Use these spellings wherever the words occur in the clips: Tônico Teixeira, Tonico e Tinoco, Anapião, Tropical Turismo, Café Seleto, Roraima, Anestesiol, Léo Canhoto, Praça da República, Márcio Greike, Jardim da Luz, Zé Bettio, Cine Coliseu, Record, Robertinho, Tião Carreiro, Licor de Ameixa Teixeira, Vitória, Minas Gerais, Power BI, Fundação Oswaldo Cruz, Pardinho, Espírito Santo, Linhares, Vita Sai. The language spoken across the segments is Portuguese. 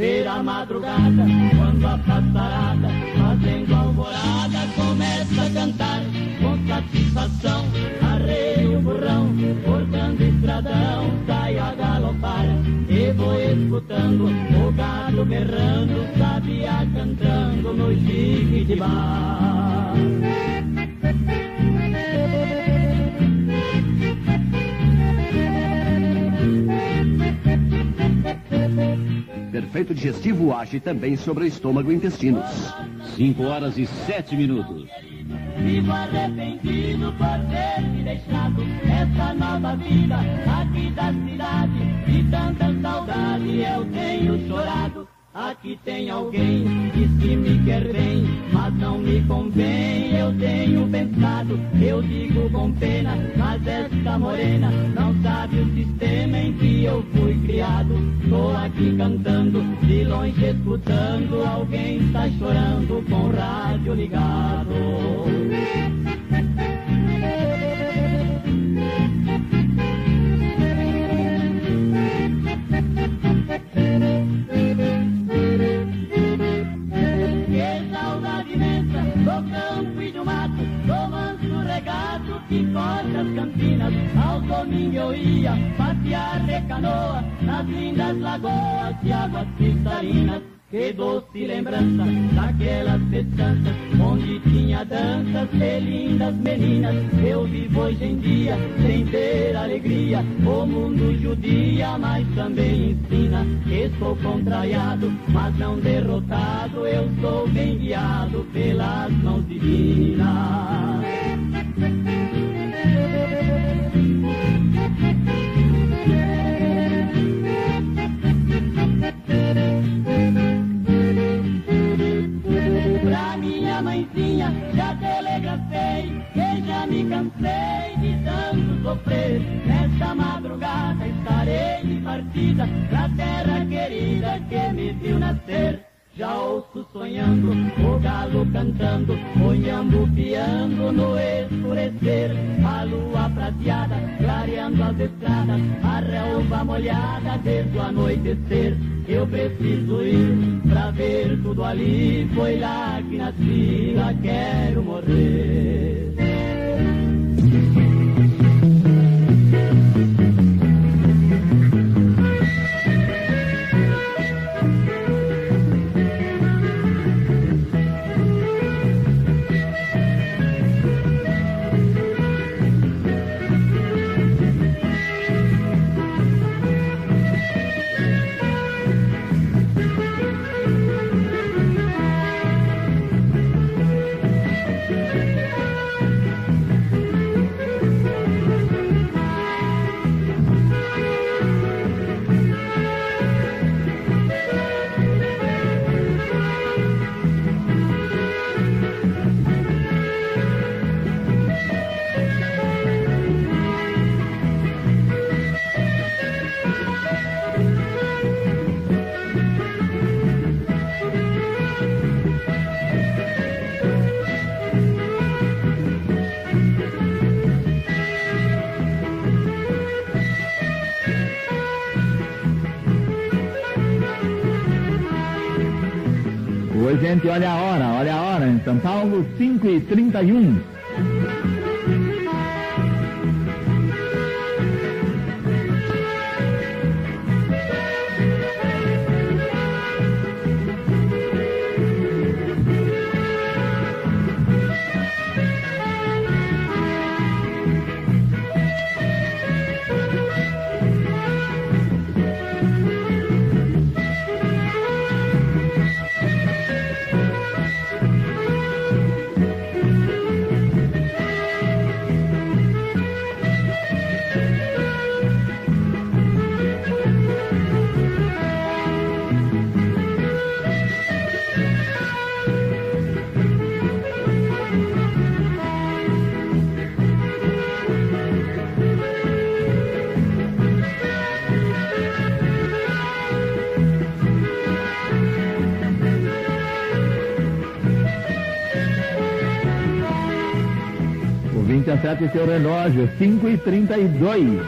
Vira madrugada, quando a passarada, fazendo alvorada, começa a cantar com satisfação. Arreio o burrão, cortando estradão, sai a galopar e vou escutando o gado berrando, sabiá cantando no chique de bar. Efeito digestivo age também sobre o estômago e intestinos. 5 horas e 7 minutos. Vivo arrependido por ter me deixado essa nova vida aqui da cidade. E tanta saudade eu tenho chorado. Aqui tem alguém que se me quer bem, mas não me convém, eu tenho pensado. Eu digo com pena, mas esta morena não sabe o sistema em que eu fui criado. Tô aqui cantando, de longe escutando, alguém está chorando com o rádio ligado. Que corta as campinas, ao domingo eu ia passear de canoa, nas lindas lagoas e águas cristalinas. Que doce lembrança daquelas festanças, onde tinha danças de lindas meninas. Eu vivo hoje em dia sem ter alegria, o mundo judia, mas também ensina. Estou contrariado, mas não derrotado, eu sou bem guiado pelas mãos divinas. Pra minha mãezinha já telegrafei, que já me cansei de tanto sofrer. Nesta madrugada estarei de partida pra terra querida que me viu nascer. Já ouço sonhando, o galo cantando, o nhambo piando no escurecer. A lua prateada, clareando as estradas, a relva molhada desde o anoitecer. Eu preciso ir pra ver tudo ali, foi lá que nasci, lá quero morrer. Oi, gente, olha a hora, em São Paulo, 5h31. Acerte seu relógio, 5h32.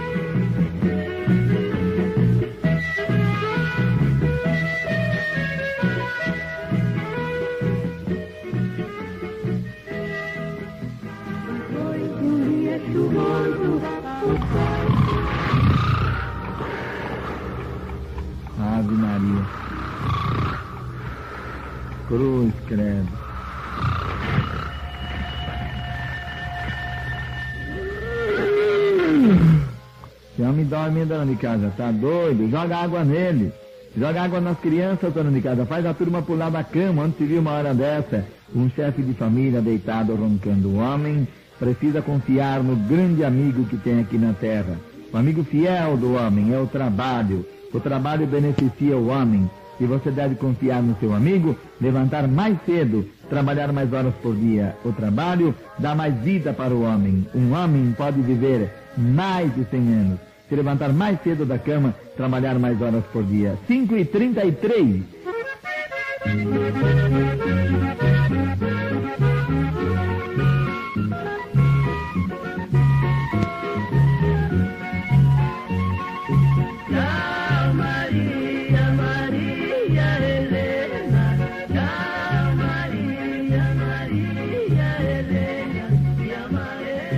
Cruz, credo. Não me dorme ainda, dona de casa, tá doido? Joga água nele. Joga água nas crianças, dona de casa. Faz a turma pular da cama, onde se viu uma hora dessa. Um chefe de família deitado roncando. O homem precisa confiar no grande amigo que tem aqui na terra. O amigo fiel do homem é o trabalho. O trabalho beneficia o homem. E você deve confiar no seu amigo, levantar mais cedo, trabalhar mais horas por dia. O trabalho dá mais vida para o homem. Um homem pode viver mais de 100 anos. Se levantar mais cedo da cama, trabalhar mais horas por dia. 5h33.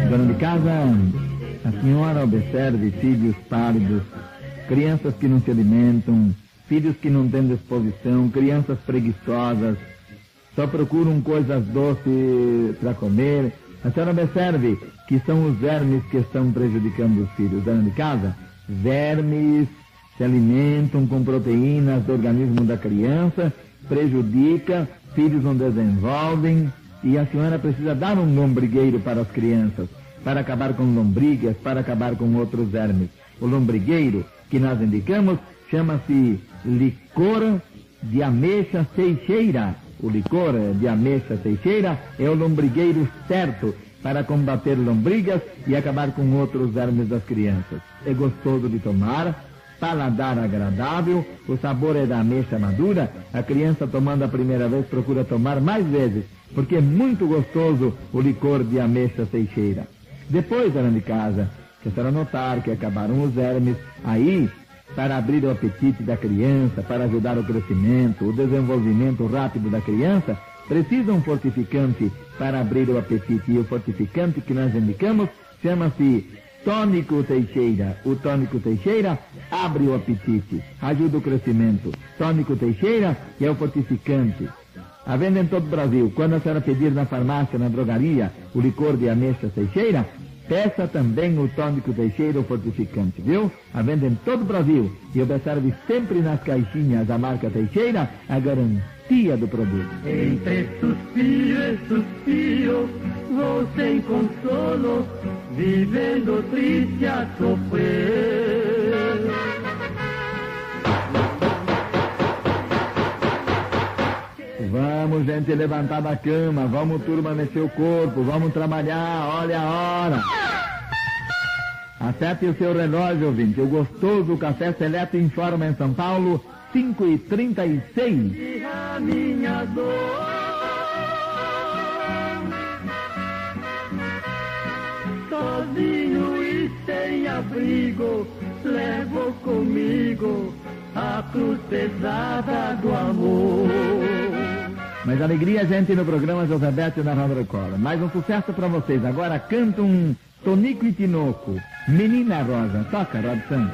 Dona de casa, a senhora observe filhos pálidos, crianças que não se alimentam, filhos que não têm disposição, crianças preguiçosas, só procuram coisas doces para comer. A senhora observe que são os vermes que estão prejudicando os filhos. Dona de casa, vermes se alimentam com proteínas do organismo da criança, prejudica, filhos não desenvolvem, e a senhora precisa dar um lombrigueiro para as crianças, para acabar com lombrigas, para acabar com outros vermes. O lombrigueiro que nós indicamos chama-se Licor de Ameixa Teixeira. O Licor de Ameixa Teixeira é o lombrigueiro certo para combater lombrigas e acabar com outros vermes das crianças. É gostoso de tomar, paladar agradável, o sabor é da ameixa madura. A criança tomando a primeira vez procura tomar mais vezes, porque é muito gostoso o Licor de Ameixa Teixeira. Depois, dona de casa, se a senhora notar que acabaram os vermes, aí, para abrir o apetite da criança, para ajudar o crescimento, o desenvolvimento rápido da criança, precisa um fortificante para abrir o apetite. E o fortificante que nós indicamos chama-se Tônico Teixeira. O Tônico Teixeira abre o apetite, ajuda o crescimento. Tônico Teixeira é o fortificante. A venda em todo o Brasil. Quando a senhora pedir na farmácia, na drogaria, o Licor de Ameixa Teixeira, peça também o Tônico Teixeira, o fortificante, viu? A venda em todo o Brasil. E observe sempre nas caixinhas da marca Teixeira a garantia do produto. Entre suspiro e suspiro, vou sem consolo, vivendo triste a sofrer. Vamos, gente, levantar da cama. Vamos, turma, mexer o corpo. Vamos trabalhar. Olha a hora. Acerte o seu relógio, ouvinte. O gostoso Café Seleto informa em São Paulo, 5h36. Sozinho e sem abrigo, levo comigo a cruz pesada do amor. Mas alegria, gente, no programa Zé Bettio na Rádio Record. Mais um sucesso pra vocês. Agora canta um Tonico e Tinoco, Menina Rosa. Toca, Robertinho.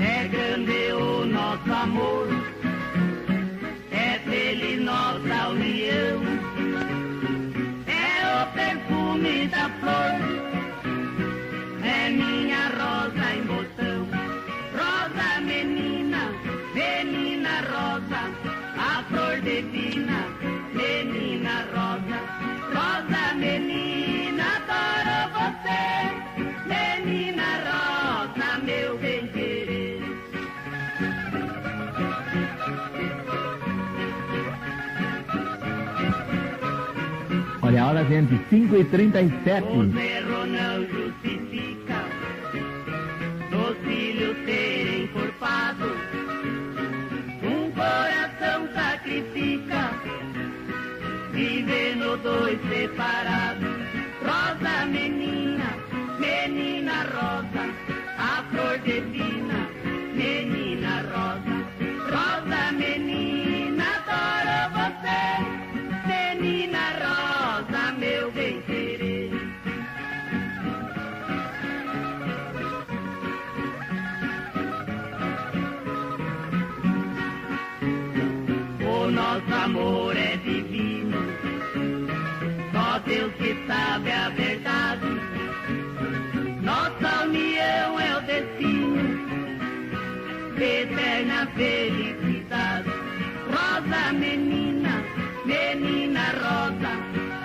É grande o nosso amor, é feliz nossa união, é o perfume da flor, é minha rosa em botão. Divina, menina rosa, rosa menina, adoro você, menina rosa, meu bem querer. Olha a hora, gente, 5h37. O zero não justifica dos filhos serem culpados. Vivendo dois separados, rosa menina, menina rosa, a flor divina, menina rosa, rosa menina, adoro você, menina rosa, meu bem querer. o nosso amor é divino. Só Deus que sabe a verdade. Nossa união é o destino de eterna felicidade. Rosa menina, menina rosa,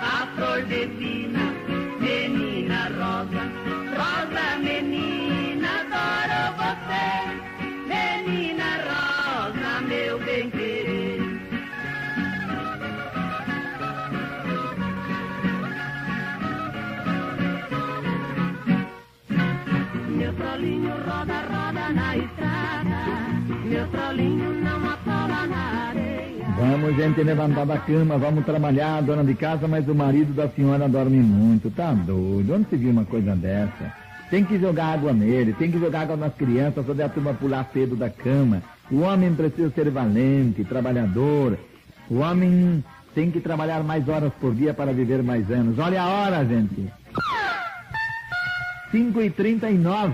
a flor divina, menina rosa. Rosa menina, adoro você, menina rosa, meu bem querer. Meu trolinho roda, roda na estrada, meu trolinho não atola na areia. Vamos, gente, levantar da cama, vamos trabalhar, dona de casa, mas o marido da senhora dorme muito, tá doido, onde se viu uma coisa dessa? Tem que jogar água nele, tem que jogar água nas crianças, fazer a turma pular cedo da cama. O homem precisa ser valente, trabalhador. O homem tem que trabalhar mais horas por dia para viver mais anos. Olha a hora, gente. 5h39.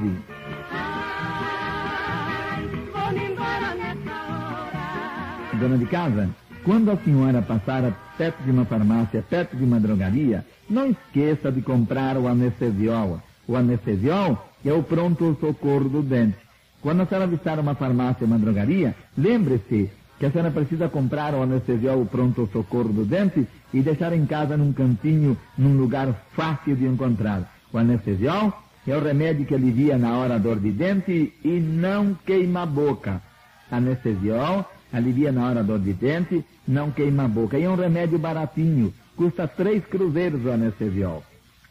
Dona de casa, quando a senhora passar perto de uma farmácia, perto de uma drogaria, não esqueça de comprar o anestesiol. O anestesiol é o pronto-socorro do dente. Quando a senhora visitar uma farmácia, uma drogaria, lembre-se que a senhora precisa comprar o anestesiol, o pronto-socorro do dente, e deixar em casa num cantinho, num lugar fácil de encontrar. O anestesiol é o remédio que alivia na hora a dor de dente e não queima a boca. Anestesiol alivia na hora a dor de dente, não queima a boca. E é um remédio baratinho, custa 3 cruzeiros o anestesiol.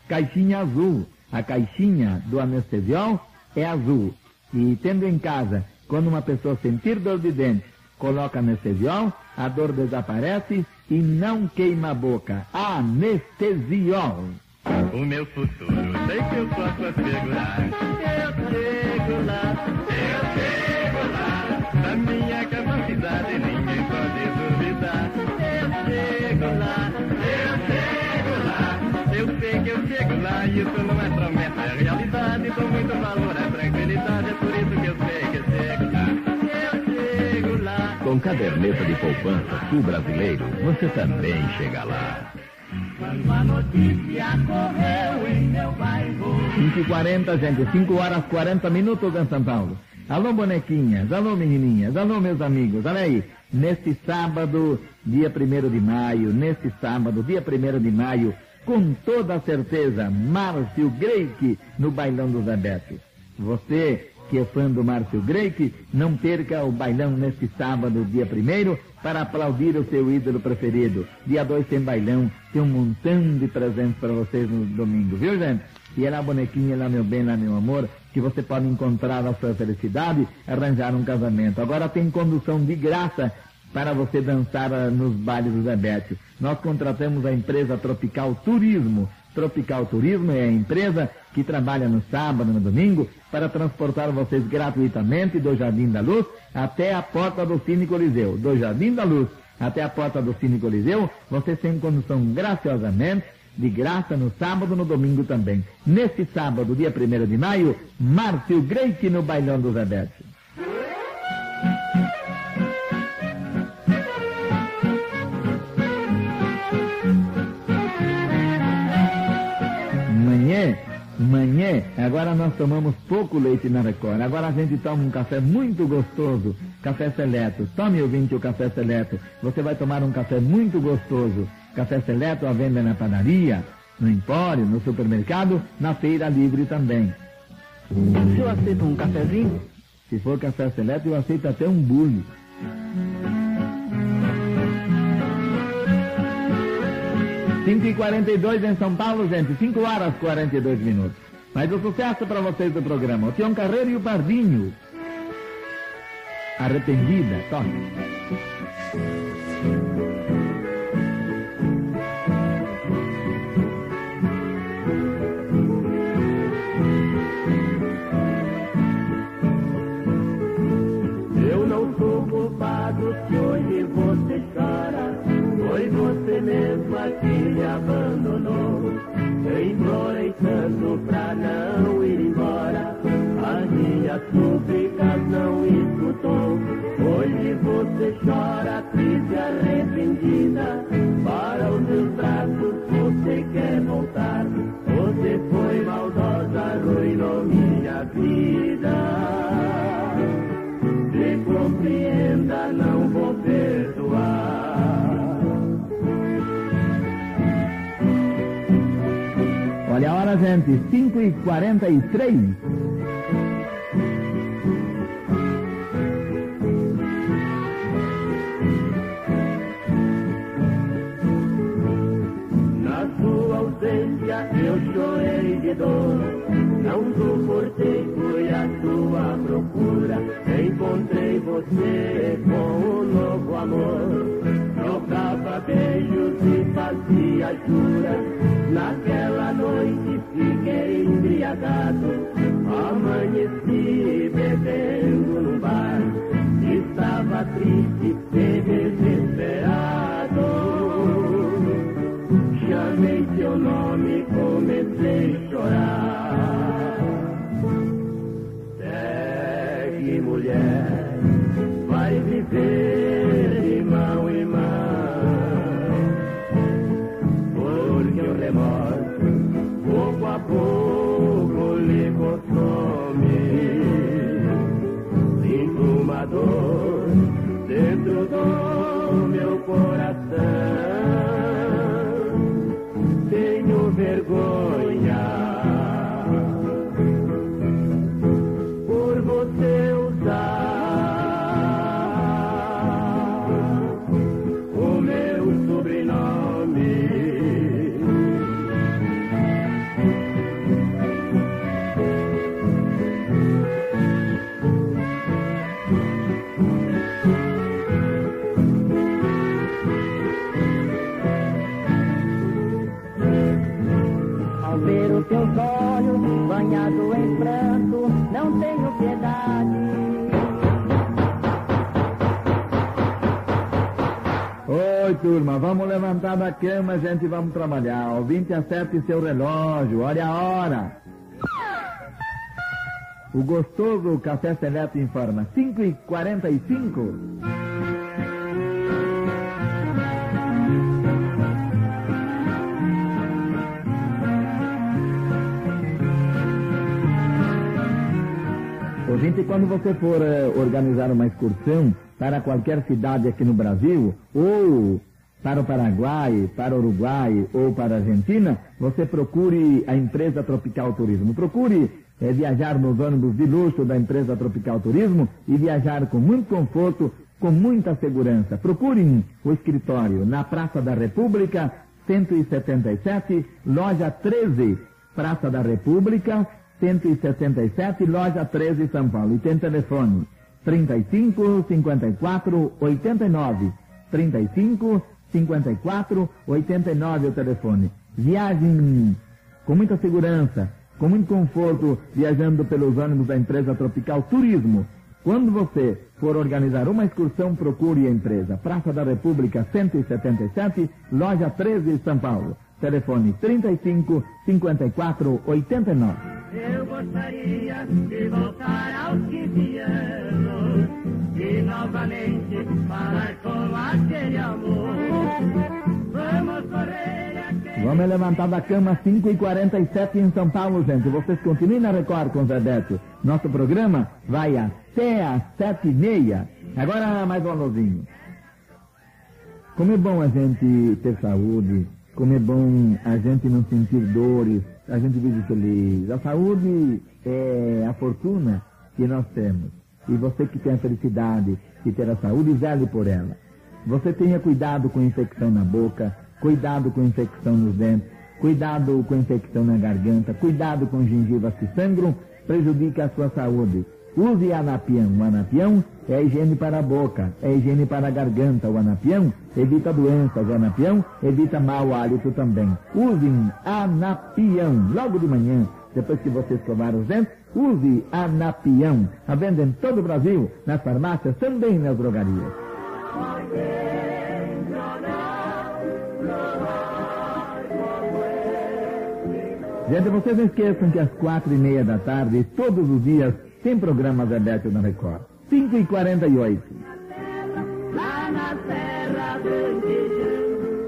Caixinha azul. A caixinha do anestesiol é azul. E tendo em casa, quando uma pessoa sentir dor de dente, coloca anestesiol, a dor desaparece e não queima a boca. Anestesiol. O meu futuro, sei que eu posso assegurar. Eu chego lá, eu chego lá. Da minha capacidade ninguém pode duvidar. Eu chego lá, eu chego lá. Eu chego lá e isso não é promessa, é realidade. Dou muito valor à tranquilidade, é por isso que eu sei que eu chego lá. Eu chego lá. Com caderneta de poupança Sul Brasileiro, você também chega lá. Quando a notícia correu em meu bairro. 5h40, gente, 5h40 em São Paulo. Alô, bonequinhas, alô, menininhas, alô, meus amigos, olha aí. Neste sábado, dia 1º de maio, neste sábado, dia 1º de maio, com toda a certeza, Márcio Greike no Bailão do Zé Bettio. Você que é fã do Márcio Greike, não perca o bailão neste sábado, dia 1º, para aplaudir o seu ídolo preferido. Dia 2 tem bailão, tem um montão de presentes para vocês no domingo, viu, gente? E é lá, bonequinha, lá, meu bem, lá, meu amor, que você pode encontrar a sua felicidade, arranjar um casamento. Agora tem condução de graça para você dançar nos bailes do Zé Bettio. Nós contratamos a empresa Tropical Turismo. Tropical Turismo é a empresa que trabalha no sábado, no domingo, para transportar vocês gratuitamente do Jardim da Luz até a porta do Cine Coliseu. Do Jardim da Luz até a porta do Cine Coliseu, vocês têm condução graciosamente, de graça, no sábado, no domingo também. Neste sábado, dia 1º de maio, Márcio Greike no Bailão do Zé Bettio. Manhã, agora nós tomamos pouco leite na Record. Agora a gente toma um café muito gostoso, Café Seleto. Tome, ouvinte, o Café Seleto. Você vai tomar um café muito gostoso. Café Seleto à venda na padaria, no empório, no supermercado, na feira livre também. O senhor aceita um cafezinho? Se for Café Seleto, eu aceito até um bule. Cinco e 42 em São Paulo, gente. 5h42. Mas o sucesso para vocês do programa. O Tião Carreiro e o Pardinho. Arrependida, toque. Eu não sou culpado se hoje você chora, pois você mesma que me abandonou. Eu implorei tanto pra não ir embora, as minhas súplicas não escutou. Hoje você chora triste e arrependida. Para os meus braços você quer voltar. Você foi maldosa, arruinou minha vida. Me compreenda, não vou perdoar. Olha a hora, gente, 5h43. Eu chorei de dor, não suportei, fui à sua procura. Encontrei você com um novo amor. Trocava beijos e fazia juras. Naquela noite fiquei embriagado. Amanheci bebendo num bar. Estava triste e desesperado. Chamei seu nome, comecei a chorar. Segue, mulher, vai viver de mão em mão. Porque o remorso, pouco a pouco, lhe consome. Sinto uma dor dentro do meu coração. Vergonha por você usar o meu sobrenome. Teus olhos banhado em pranto, não tenho piedade. Oi, turma, vamos levantar da cama, gente, vamos trabalhar. Ó, 27 seu relógio, olha a hora. O gostoso Café Seleto informa, 5h45. Gente, quando você for organizar uma excursão para qualquer cidade aqui no Brasil, ou para o Paraguai, para o Uruguai ou para a Argentina, você procure a empresa Tropical Turismo. Procure viajar nos ônibus de luxo da empresa Tropical Turismo e viajar com muito conforto, com muita segurança. Procurem o escritório na Praça da República, 177, loja 13, Praça da República, 177, loja 13, São Paulo. E tem telefone 35 54 89, 35 54 89 o telefone. Viagem com muita segurança, com muito conforto, viajando pelos ônibus da empresa Tropical Turismo. Quando você for organizar uma excursão, procure a empresa. Praça da República, 177, loja 13, São Paulo. Telefone 35 54 89. Eu gostaria de voltar aos 15 anos e novamente falar com aquele amor. Vamos correr aquele... Vamos levantar da cama, 5h47 em São Paulo, gente. Vocês continuem na Record com o Zé Bettio. Nosso programa vai até às 7h30. Agora mais um alôzinho. Como é bom a gente ter saúde. Como é bom a gente não sentir dores, a gente vive feliz. A saúde é a fortuna que nós temos. E você que tem a felicidade de ter a saúde, vele por ela. Você tenha cuidado com infecção na boca, cuidado com infecção nos dentes, cuidado com infecção na garganta, cuidado com gengivas que sangram, prejudica a sua saúde. Use Anapião. O Anapião é higiene para a boca, é higiene para a garganta. O Anapião evita doenças, o Anapião evita mau hálito também. Usem Anapião. Logo de manhã, depois que você escovar os dentes, use Anapião. A venda em todo o Brasil, nas farmácias, também nas drogarias. Gente, vocês não esqueçam que às 4h30 da tarde, todos os dias, tem programa Zé Bettio na Record. 5h48. lá na terra grande,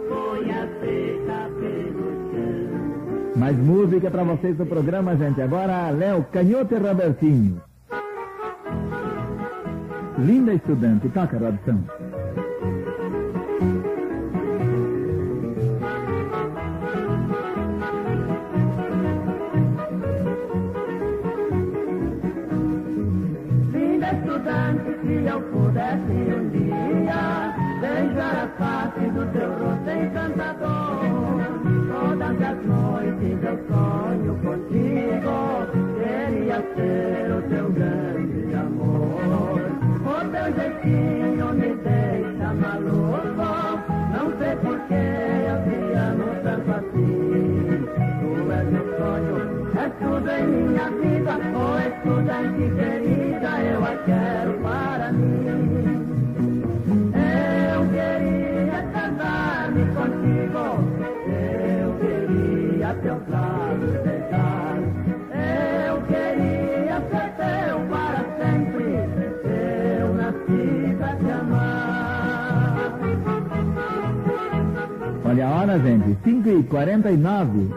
foi aceita pelo chão. Mais música pra vocês do programa, gente. Agora, Léo Canhoto e Robertinho. Linda Estudante, toca, Robson. Linda Estudante, se eu pudesse um dia beijar a face do teu rosto encantador, todas as noites eu sonho contigo, queria ser o teu grande amor. O teu jeitinho me deixa maluco, não sei porquê eu te amo tanto assim. Tu és meu sonho, és tudo em minha vida, oh estudante querida, eu a quero para mim. Eu queria casar-me contigo, eu queria teus lábios beijar, eu queria ser teu para sempre. Olha a hora, gente, 5h49.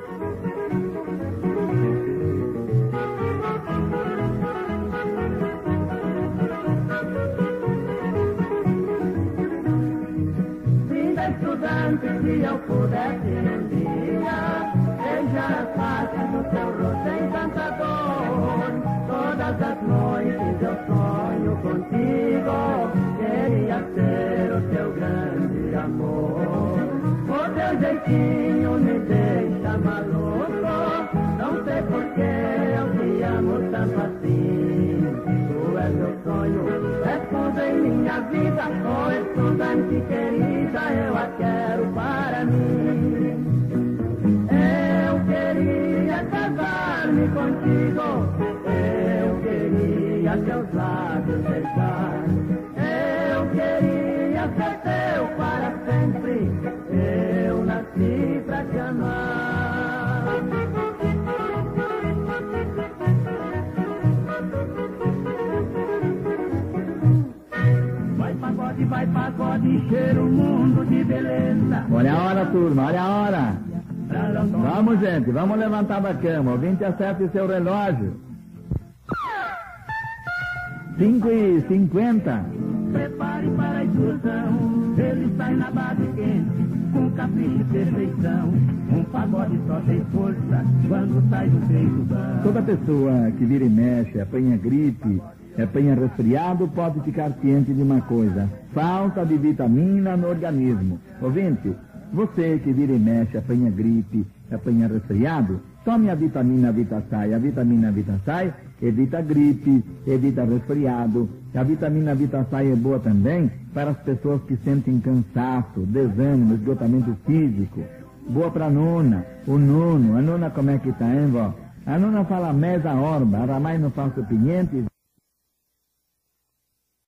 Linda estudante, se eu pudesse um dia beijar a face do teu rosto encantador, todas as noites eu sonho contigo, queria ser o teu grande amor. O teu jeitinho me deixa maluco, não sei porquê eu te amo tanto assim. Tu és meu sonho, és tudo em minha vida, oh estudante querida, eu a quero para mim. Eu queria casar-me contigo, eu queria teus lábios beijar, eu queria ser teu para sempre. Eu nasci pra te amar. Vai pagode, cheira o mundo de beleza. Olha a hora, turma, olha a hora. Vamos, gente, vamos levantar da cama. Ouvinte, acerte seu relógio. 5h50. Prepare para a explosão, ele sai na base quente. Com capricho e perfeição, um pagode só tem força quando sai do peito. Toda pessoa que vira e mexe, apanha gripe, apanha resfriado, pode ficar ciente de uma coisa: falta de vitamina no organismo. Ouvinte, você que vira e mexe, apanha gripe, apanha resfriado, tome a vitamina Vita Sai. A vitamina Vita Sai evita gripe, evita resfriado. A vitamina Vita Sai é boa também para as pessoas que sentem cansaço, desânimo, esgotamento físico. Boa para a nona, o nono. A nona como é que tá, hein, vó? A nona fala mesa orba, a ramai não faz o pinhente.